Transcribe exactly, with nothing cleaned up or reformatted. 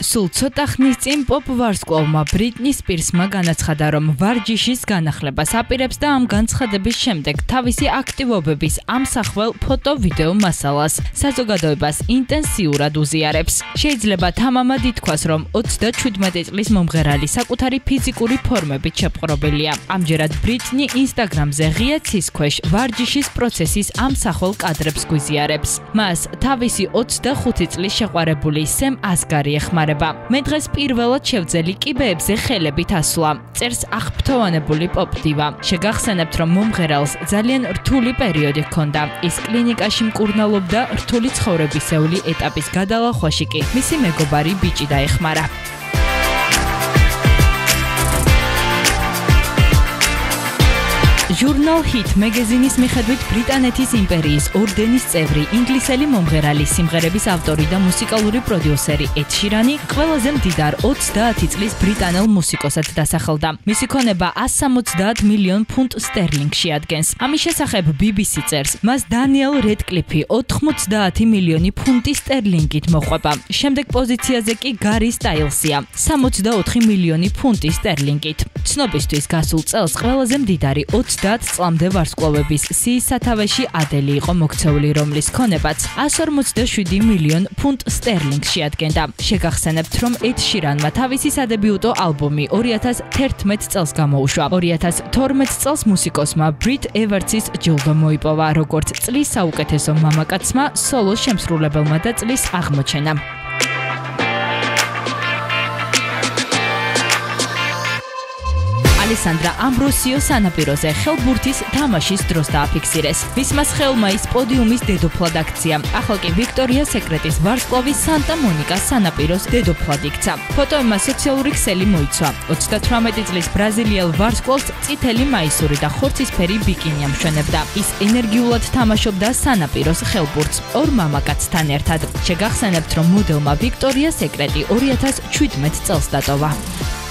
Სულ ცოტა ხნის წინ პოპ ვარსკვლავმა ბრიტნი სპირსმა განაცხადა, რომ ვარჯიშის განახლებას აპირებს და ამ განცხადების შემდეგ თავისი აქტივობების ამსახველ ფოტო-ვიდეო მასალას საზოგადოებას ინტენსიურად უზიარებს. Შეიძლება თამამად ითქვას, რომ ოცდაჩვიდმეტი წლის მომღერალი საკუთარი ფიზიკური ფორმებით შეპყრობილია. Ამჯერად ბრიტნი ინსტაგრამზე ღია ცისქვეშ ვარჯიშის პროცესის ამსახველ კადრებს გვიზიარებს. მას თავისი ოცდახუთი წლის შეყვარებული სემ ასგარი ეხმარება. მე დღეს პირველად შევძელი კიბეებზე ხელებით ასვლა. Წერს აღფრთოვანებული პოპდივა. Შეგახსენებთ, რომ მომღერალს ძალიან რთული პერიოდი ჰქონდა. Ის კლინიკაში მკურნალობდა რთული ცხოვრებისეული ეტაპის გადალახვაში კი მისი მეგობარი ბიჭი დაეხმარა. Journal Hit მეგაზინის მიხედვით ბრიტანეთის იმპერიის ორდენის წევრი, ინგლისელი მომღერალი, სიმღერების ავტორი და მუსიკალური პროდიუსერი Ed Sheeran ყველაზე მდიდარ ოცდაათი წლის ბრიტანელ მუსიკოსად დასახელდა. მისი ქონება εκს სამოცდაათ მილიონ ფუნტ სტერლინგში ადგენს. ამის შესახებ BBC წერს, მას Daniel Radcliffe ოთხმოცდაათი მილიონი ფუნტი სტერლინგით მოყვება. შემდეგ პოზიციაზე კი Gary Stylesია სამოცდაოთხი მილიონი ფუნტი სტერლინგით. ცნობისთვის გასულ წელს ყველაზე მდიდარი ოცდაათი წლამდე ვარსკვლავების სიის სათავეში ადელი იყო მოქცეული, რომლის ქონებაც εκს ორმოცდაშვიდი მილიონ ფუნტ სტერლინგში ადგენდა. შეგახსენებთ, რომ Ed Sheeran-მა თავისი სადებიუტო ალბომი ორი ათას თერთმეტ წელს გამოუშვა. ორი ათას თორმეტ წელს მუსიკოსმა Brit Everts-ის ჯილდო მოიპოვა, როგორც წლის საუკეთესო მამაკაცმა, სოლო შემსრულებელმა და წლის აღმოჩენამ. Sandra Ambrosio სანაპიროზე ხელბურთის თამაშის დროს დააფიქსირეს. მისმა ხელმა ის პოდიუმის დედოფლად აქცია. ახლა კი Victoria Secret-ის ვარსკვლავი სანტა მონიკას სანაპიროს დედოფლად იქცა. ფოტოებმა სოციალური ქსელი მოიცვა. ოცდათვრამეტი წლის ბრაზილიელ ვარსკვლავს წითელი მაისური და ხორცისფერი ბიკინი ამშვენებდა. ის ენერგიულად თამაშობდა სანაპიროს ხელბურთს ორ მამაკაცთან ერთად. შეგახსენებთ, რომ მოდელმა Victoria Secret-ი ორი ათას შვიდმეტ წელს დატოვა.